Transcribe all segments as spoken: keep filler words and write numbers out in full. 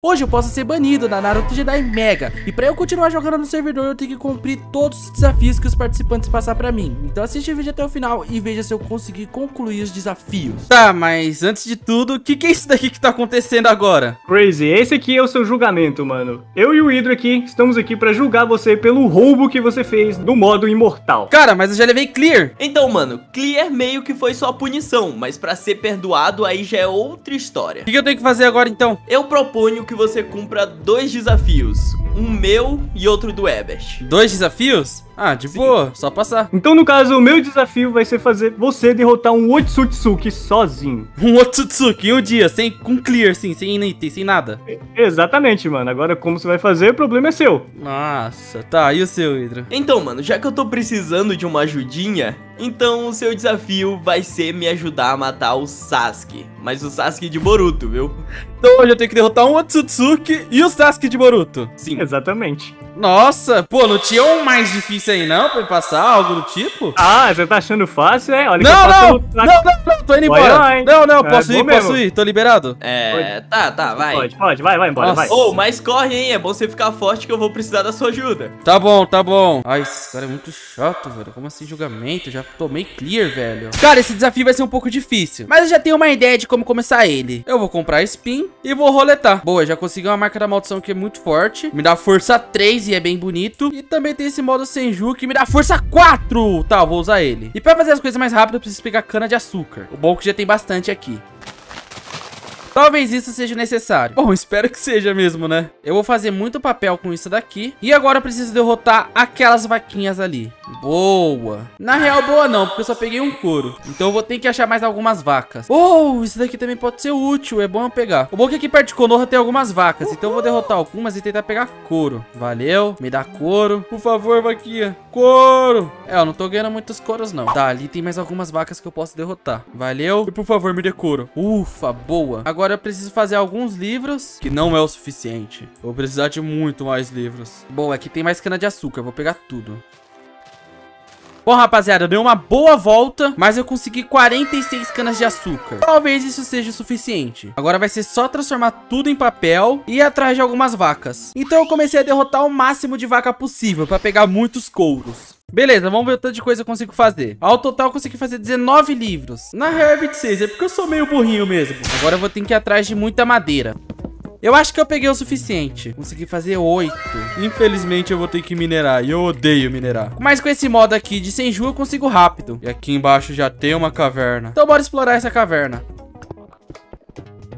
Hoje eu posso ser banido da Naruto Jedy Mega, e pra eu continuar jogando no servidor eu tenho que cumprir todos os desafios que os participantes passar pra mim. Então assiste o vídeo até o final e veja se eu conseguir concluir os desafios. Tá, mas antes de tudo, o que, que é isso daqui que tá acontecendo agora? Crazy, esse aqui é o seu julgamento, mano. Eu e o Hydro aqui, estamos aqui pra julgar você pelo roubo que você fez no modo imortal. Cara, mas eu já levei clear. Então, mano, clear meio que foi só punição, mas pra ser perdoado aí já é outra história. O que, que eu tenho que fazer agora então? Eu proponho que você cumpra dois desafios, um meu e outro do Ebesh. Dois desafios? Ah, de Sim. boa, só passar. Então, no caso, o meu desafio vai ser fazer você derrotar um Ōtsutsuki sozinho. Um Ōtsutsuki em um dia, sem com clear, assim, sem item, sem nada. Exatamente, mano. Agora, como você vai fazer, o problema é seu. Nossa, tá. E o seu, Hydro? Então, mano, já que eu tô precisando de uma ajudinha, então o seu desafio vai ser me ajudar a matar o Sasuke. Mas o Sasuke de Boruto, viu? Então hoje eu tenho que derrotar um Ōtsutsuki e o Sasuke de Boruto. Sim. Exatamente. Nossa, pô, não tinha um mais difícil aí não pra eu passar, algo do tipo? Ah, você tá achando fácil, é? Olha, não, que eu não, não, não, não, tô indo embora. Vai, vai. Não, não, posso é, ir, posso mesmo. ir, tô liberado. É, pode. tá, tá, vai. Pode, pode, vai, vai embora, Nossa. vai. Ô, oh, mas corre, hein, é bom você ficar forte que eu vou precisar da sua ajuda. Tá bom, tá bom. Ai, esse cara é muito chato, velho, como assim julgamento? Já tomei clear, velho. Cara, esse desafio vai ser um pouco difícil, mas eu já tenho uma ideia de como começar ele. Eu vou comprar spin e vou roletar. Boa, já consegui uma marca da maldição que é muito forte, me dá força três. E é bem bonito. E também tem esse modo Senju que me dá força quatro. Tá, eu vou usar ele. E pra fazer as coisas mais rápido, eu preciso pegar cana de açúcar. O bom é que já tem bastante aqui. Talvez isso seja necessário. Bom, espero que seja mesmo, né? Eu vou fazer muito papel com isso daqui. E agora eu preciso derrotar aquelas vaquinhas ali. Boa. Na real, boa não, porque eu só peguei um couro. Então eu vou ter que achar mais algumas vacas. Oh, isso daqui também pode ser útil. É bom eu pegar. O bom é que aqui perto de Konoha tem algumas vacas. Então eu vou derrotar algumas e tentar pegar couro. Valeu. Me dá couro. Por favor, vaquinha. Couro. É, eu não tô ganhando muitos couros, não. Tá, ali tem mais algumas vacas que eu posso derrotar. Valeu. E por favor, me dê couro. Ufa, boa. Agora eu preciso fazer alguns livros, que não é o suficiente. Vou precisar de muito mais livros. Bom, aqui tem mais cana de açúcar, vou pegar tudo. Bom, rapaziada, eu dei uma boa volta, mas eu consegui quarenta e seis canas de açúcar. Talvez isso seja o suficiente. Agora vai ser só transformar tudo em papel e ir atrás de algumas vacas. Então eu comecei a derrotar o máximo de vaca possível para pegar muitos couros. Beleza, vamos ver o tanto de coisa eu consigo fazer. Ao total eu consegui fazer dezenove livros. Na real é vinte e seis, é porque eu sou meio burrinho mesmo. Agora eu vou ter que ir atrás de muita madeira. Eu acho que eu peguei o suficiente. Consegui fazer oito. Infelizmente eu vou ter que minerar, e eu odeio minerar. Mas com esse modo aqui de Senju eu consigo rápido. E aqui embaixo já tem uma caverna. Então bora explorar essa caverna.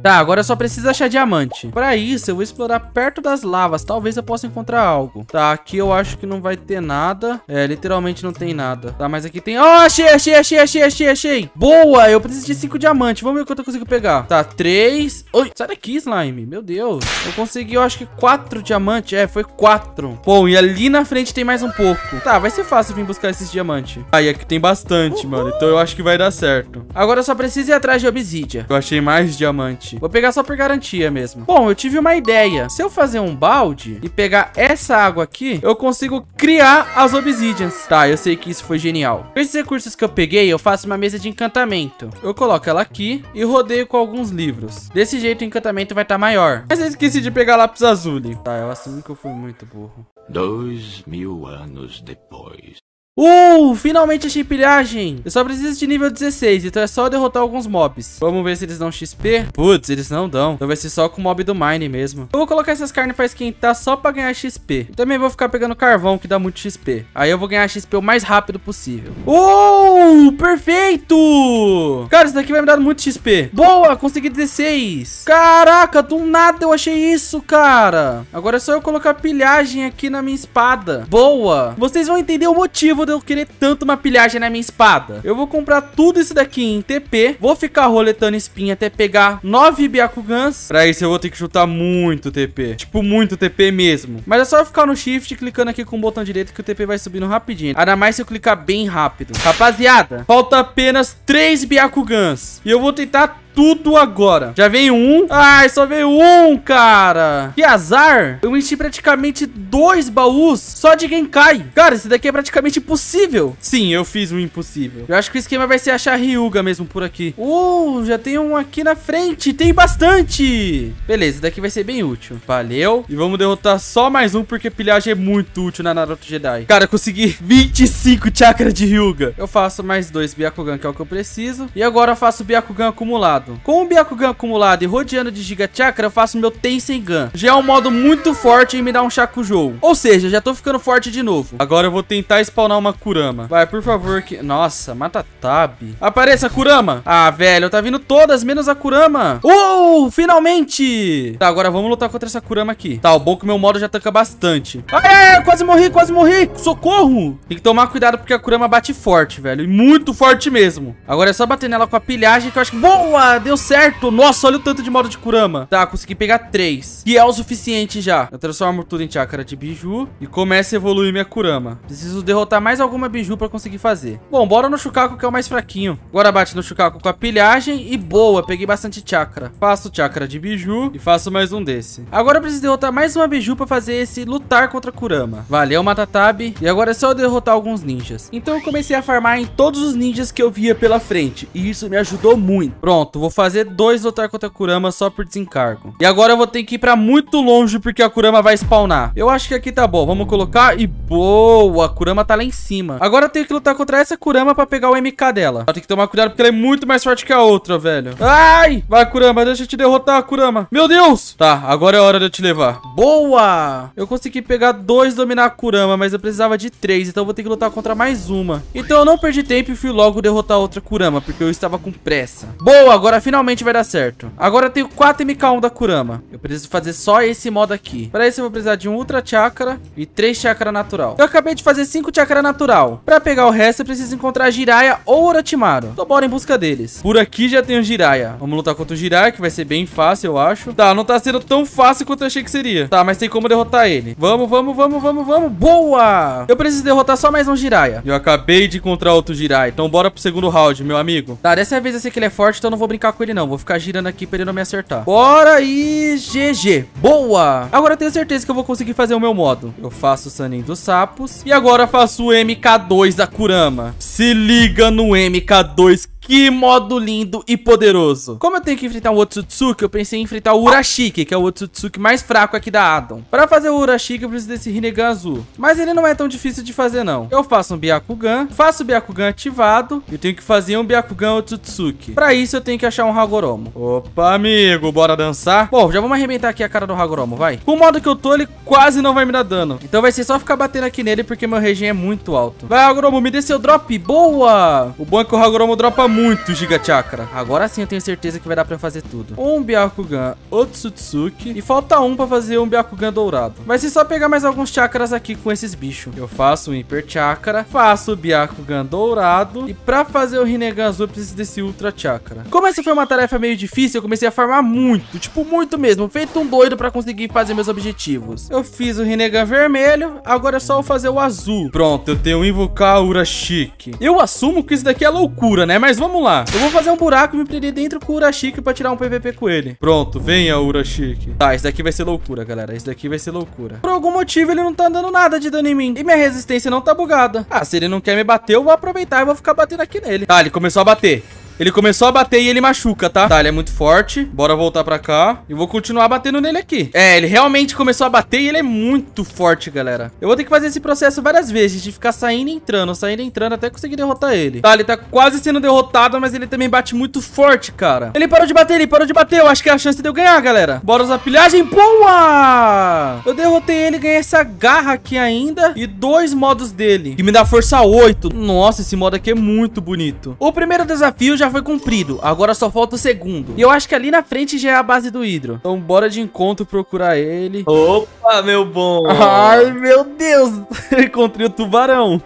Tá, agora eu só preciso achar diamante. Pra isso, eu vou explorar perto das lavas. Talvez eu possa encontrar algo. Tá, aqui eu acho que não vai ter nada. É, literalmente não tem nada. Tá, mas aqui tem... Ah, oh, achei, achei, achei, achei, achei, achei. Boa, eu preciso de cinco diamantes. Vamos ver quanto eu consigo pegar. Tá, três. Oi, sai daqui, slime. Meu Deus. Eu consegui, eu acho que quatro diamantes. É, foi quatro. Bom, e ali na frente tem mais um pouco. Tá, vai ser fácil vir buscar esses diamantes. Ah, e aqui tem bastante, uhum. mano. Então eu acho que vai dar certo. Agora eu só preciso ir atrás de obsidian. Eu achei mais diamante. Vou pegar só por garantia mesmo. Bom, eu tive uma ideia. Se eu fazer um balde e pegar essa água aqui, eu consigo criar as obsidians. Tá, eu sei que isso foi genial. Com esses recursos que eu peguei, eu faço uma mesa de encantamento. Eu coloco ela aqui e rodeio com alguns livros. Desse jeito o encantamento vai estar maior. Mas eu esqueci de pegar lápis azul. Tá, eu assumo que eu fui muito burro. Dois mil anos depois. Uh, finalmente achei pilhagem. Eu só preciso de nível dezesseis, então é só eu derrotar alguns mobs. Vamos ver se eles dão X P. Putz, eles não dão. Então vai ser só com o mob do mine mesmo. Eu vou colocar essas carnes pra esquentar só pra ganhar X P. E também vou ficar pegando carvão, que dá muito X P. Aí eu vou ganhar X P o mais rápido possível. Uh, perfeito. Cara, isso daqui vai me dar muito X P. Boa, consegui dezesseis. Caraca, do nada eu achei isso, cara. Agora é só eu colocar pilhagem aqui na minha espada. Boa. Vocês vão entender o motivo de eu querer tanto uma pilhagem na minha espada. Eu vou comprar tudo isso daqui em T P. Vou ficar roletando espinha até pegar nove Byakugans. Pra isso eu vou ter que chutar muito T P. Tipo, muito T P mesmo. Mas é só eu ficar no shift clicando aqui com o botão direito que o T P vai subindo rapidinho. Ainda mais se eu clicar bem rápido. Rapaziada, falta apenas três Byakugans. E eu vou tentar tudo agora. Já veio um. Ai, só veio um, cara. Que azar. Eu enchi praticamente dois baús só de Genkai. Cara, isso daqui é praticamente impossível. Sim, eu fiz o impossível. Eu acho que o esquema vai ser achar Hyuga mesmo por aqui. Uh, já tem um aqui na frente. Tem bastante. Beleza, isso daqui vai ser bem útil. Valeu. E vamos derrotar só mais um, porque pilhagem é muito útil na Naruto Jedi. Cara, eu consegui vinte e cinco chakras de Hyuga. Eu faço mais dois Byakugan, que é o que eu preciso. E agora eu faço o Byakugan acumulado. Com o Byakugan acumulado e rodeando de Giga Chakra, eu faço meu Tensei Gun. Já é um modo muito forte em me dar um Shakujou. Ou seja, já tô ficando forte de novo. Agora eu vou tentar spawnar uma Kurama. Vai, por favor, que... Nossa, Matatabi. Apareça a Kurama. Ah, velho, tá vindo todas, menos a Kurama. Uh, finalmente! Tá, agora vamos lutar contra essa Kurama aqui. Tá, o bom que meu modo já tanca bastante. Ai, ai, quase morri, quase morri. Socorro! Tem que tomar cuidado porque a Kurama bate forte, velho. E muito forte mesmo. Agora é só bater nela com a pilhagem que eu acho que... Boa! Deu certo! Nossa, olha o tanto de modo de Kurama. Tá, consegui pegar três. Que é o suficiente já. Eu transformo tudo em chakra de biju e começo a evoluir minha Kurama. Preciso derrotar mais alguma biju pra conseguir fazer. Bom, bora no Shukaku, que é o mais fraquinho. Agora bate no Shukaku com a pilhagem e boa, peguei bastante chakra. Faço chakra de biju e faço mais um desse. Agora eu preciso derrotar mais uma biju pra fazer esse lutar contra a Kurama. Valeu, Matatabi. E agora é só eu derrotar alguns ninjas. Então eu comecei a farmar em todos os ninjas que eu via pela frente e isso me ajudou muito. Pronto, vou fazer dois lutar contra a Kurama só por desencargo. E agora eu vou ter que ir pra muito longe porque a Kurama vai spawnar. Eu acho que aqui tá bom. Vamos colocar e boa, a Kurama tá lá em cima. Agora eu tenho que lutar contra essa Kurama pra pegar o M K dela. Tem que tomar cuidado porque ela é muito mais forte que a outra, velho. Ai! Vai, Kurama, deixa eu te derrotar, Kurama. Meu Deus! Tá, agora é hora de eu te levar. Boa! Eu consegui pegar dois, dominar a Kurama, mas eu precisava de três, então eu vou ter que lutar contra mais uma. Então eu não perdi tempo e fui logo derrotar a outra Kurama, porque eu estava com pressa. Boa, agora finalmente vai dar certo. Agora eu tenho quatro M K um da Kurama. Eu preciso fazer só esse modo aqui. Para isso eu vou precisar de um Ultra Chakra e três Chakra Natural. Eu acabei de fazer cinco Chakra Natural. Para pegar o resto eu preciso encontrar Jiraiya ou Orochimaru. Então bora em busca deles. Por aqui já tem o Jiraiya. Vamos lutar contra o Jiraiya, que vai ser bem fácil, eu acho. Tá, não tá sendo tão fácil quanto eu achei que seria. Tá, mas tem como derrotar ele. Vamos, vamos, vamos, vamos, vamos. Boa! Eu preciso derrotar só mais um Jiraiya. Eu acabei de encontrar outro Jiraiya. Então bora pro segundo round, meu amigo. Tá, dessa vez eu sei que ele é forte, então eu não vou brincar com ele não. Vou ficar girando aqui pra ele não me acertar. Bora e G G. Boa! Agora eu tenho certeza que eu vou conseguir fazer o meu modo. Eu faço o Sanin dos sapos. E agora faço o M K dois da Kurama. Se liga no M K dois. Que modo lindo e poderoso. Como eu tenho que enfrentar o Ōtsutsuki, eu pensei em enfrentar o Urashiki, que é o Ōtsutsuki mais fraco aqui da Adam. Para fazer o Urashiki, eu preciso desse Hinegan azul. Mas ele não é tão difícil de fazer, não. Eu faço um Byakugan, faço o Byakugan ativado e tenho que fazer um Byakugan Ōtsutsuki. Para isso, eu tenho que achar um Hagoromo. Opa, amigo, bora dançar? Bom, já vamos arrebentar aqui a cara do Hagoromo, vai. Com o modo que eu tô, ele quase não vai me dar dano. Então vai ser só ficar batendo aqui nele, porque meu regen é muito alto. Vai, Hagoromo, me dê seu drop. Boa! O bom é que o Hagoromo dropa muito. Muito Giga Chakra. Agora sim eu tenho certeza que vai dar pra fazer tudo. Um Byakugan Ōtsutsuki. E falta um pra fazer um Byakugan dourado. Vai ser só pegar mais alguns chakras aqui com esses bichos. Eu faço um Hiper Chakra. Faço o Byakugan dourado. E pra fazer o Rinnegan azul eu preciso desse Ultra Chakra. Como essa foi uma tarefa meio difícil, eu comecei a farmar muito. Tipo, muito mesmo. Feito um doido pra conseguir fazer meus objetivos. Eu fiz o Rinnegan vermelho. Agora é só eu fazer o azul. Pronto, eu tenho invocar o Urashiki. Eu assumo que isso daqui é loucura, né? Mas vamos Vamos lá. Eu vou fazer um buraco e me prender dentro com o Urashiki pra tirar um P V P com ele. Pronto, venha, Urashiki. Tá, isso daqui vai ser loucura, galera. Isso daqui vai ser loucura. Por algum motivo, ele não tá dando nada de dano em mim. E minha resistência não tá bugada. Ah, se ele não quer me bater, eu vou aproveitar e vou ficar batendo aqui nele. Tá, ele começou a bater. Ele começou a bater e ele machuca, tá? Tá, ele é muito forte. Bora voltar pra cá. E vou continuar batendo nele aqui. É, ele realmente começou a bater e ele é muito forte, galera. Eu vou ter que fazer esse processo várias vezes, de ficar saindo e entrando, saindo e entrando, até conseguir derrotar ele. Tá, ele tá quase sendo derrotado, mas ele também bate muito forte, cara. Ele parou de bater, ele parou de bater. Eu acho que é a chance de eu ganhar, galera. Bora usar a pilhagem. Boa! Eu derrotei ele, ganhei essa garra aqui ainda e dois modos dele, que me dá força oito. Nossa, esse modo aqui é muito bonito. O primeiro desafio já foi cumprido, agora só falta o segundo. E eu acho que ali na frente já é a base do Hydro. Então bora de encontro procurar ele. Opa, meu bom. Ai, meu Deus. Encontrei o tubarão.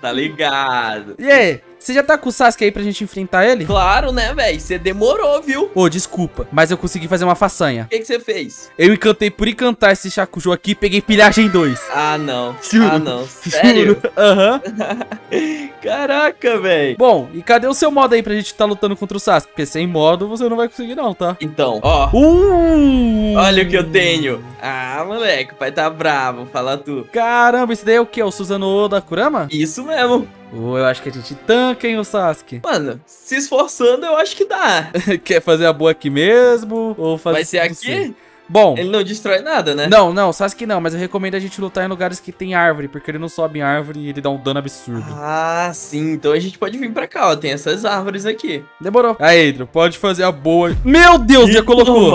Tá ligado. E aí? Você já tá com o Sasuke aí pra gente enfrentar ele? Claro, né, velho? Você demorou, viu? Pô, desculpa, mas eu consegui fazer uma façanha. O que você fez? Eu encantei por encantar esse Shakujou aqui e peguei pilhagem dois. Ah, não. Juro. Ah, não. Sério? Aham. Uhum. Caraca, velho. Bom, e cadê o seu modo aí pra gente tá lutando contra o Sasuke? Porque sem modo você não vai conseguir não, tá? Então, ó. Uh! Olha o que eu tenho. Ah, moleque, o pai tá bravo. Fala tu. Caramba, esse daí é o quê? O Susano da Kurama? Isso mesmo. Oh, eu acho que a gente tanca, hein, o Sasuke? Mano, se esforçando, eu acho que dá. Quer fazer a boa aqui mesmo? Ou fazer... Vai ser aqui? Bom... Ele não destrói nada, né? Não, não, Sasuke não, mas eu recomendo a gente lutar em lugares que tem árvore, porque ele não sobe em árvore e ele dá um dano absurdo. Ah, sim, então a gente pode vir pra cá, ó, tem essas árvores aqui. Demorou. Aí, Hydro, pode fazer a boa... Meu Deus, já colocou!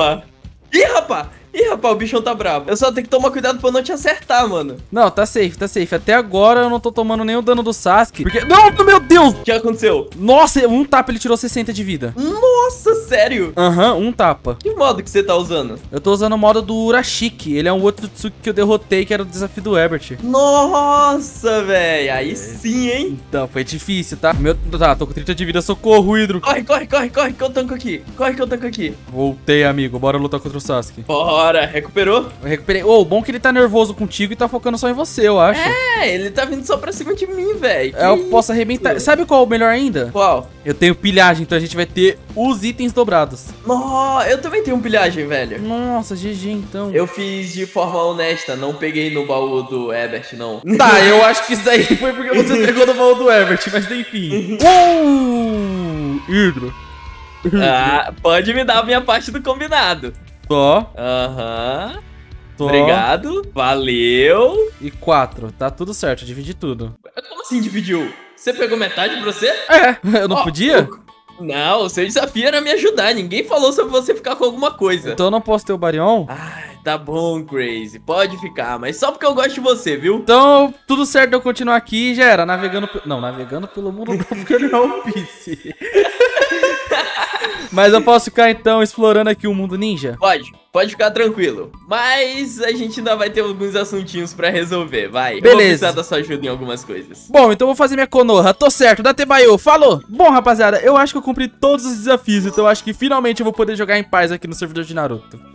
Ih, rapaz! Ih, rapaz, o bichão tá bravo. Eu só tenho que tomar cuidado pra não te acertar, mano. Não, tá safe, tá safe. Até agora eu não tô tomando nenhum dano do Sasuke. Porque... Não, meu Deus! O que aconteceu? Nossa, um tapa ele tirou sessenta de vida. Nossa, sério? Aham, uhum, um tapa. Que modo que você tá usando? Eu tô usando o modo do Urashiki. Ele é um Ōtsutsuki que eu derrotei, que era o desafio do Ebesh. Nossa, velho. Aí sim, hein? Então, foi difícil, tá? Meu... Tá, tô com trinta de vida. Socorro, Hydro. Corre, corre, corre, corre, que eu tanco aqui. Corre, que eu tanco aqui. Voltei, amigo. Bora lutar contra o Sasuke. Bora. Bora, recuperou? Eu recuperei. Ô, oh, bom que ele tá nervoso contigo e tá focando só em você, eu acho. É, ele tá vindo só pra cima de mim, velho. Eu isso? posso arrebentar. Sabe qual é o melhor ainda? Qual? Eu tenho pilhagem, então a gente vai ter os itens dobrados. Nossa, eu também tenho pilhagem, velho. Nossa, G G, então. Eu fiz de forma honesta, não peguei no baú do Ebert, não. Tá, eu acho que isso daí foi porque você pegou no baú do Ebert, mas enfim. uh, Hydro. Ah, pode me dar a minha parte do combinado. Só. Aham. Uhum. Obrigado. Valeu. E quatro. Tá tudo certo. Eu dividi tudo. Como assim dividiu? Você pegou metade pra você? É. Eu não oh, podia? Eu... Não, o seu desafio era me ajudar. Ninguém falou sobre você ficar com alguma coisa. Então eu não posso ter o Barion? Ai, tá bom, Crazy. Pode ficar, mas só porque eu gosto de você, viu? Então, tudo certo eu continuar aqui e já era. Navegando... Pe... Não, navegando pelo mundo não, porque ele é um P C. Mas eu posso ficar, então, explorando aqui o mundo ninja? Pode, pode ficar tranquilo. Mas a gente ainda vai ter alguns assuntinhos pra resolver, vai. Beleza. Eu vou precisar da sua ajuda em algumas coisas. Bom, então eu vou fazer minha Konoha. Tô certo, dá Tebayo, falou! Bom, rapaziada, eu acho que eu cumpri todos os desafios, então eu acho que finalmente eu vou poder jogar em paz aqui no servidor de Naruto.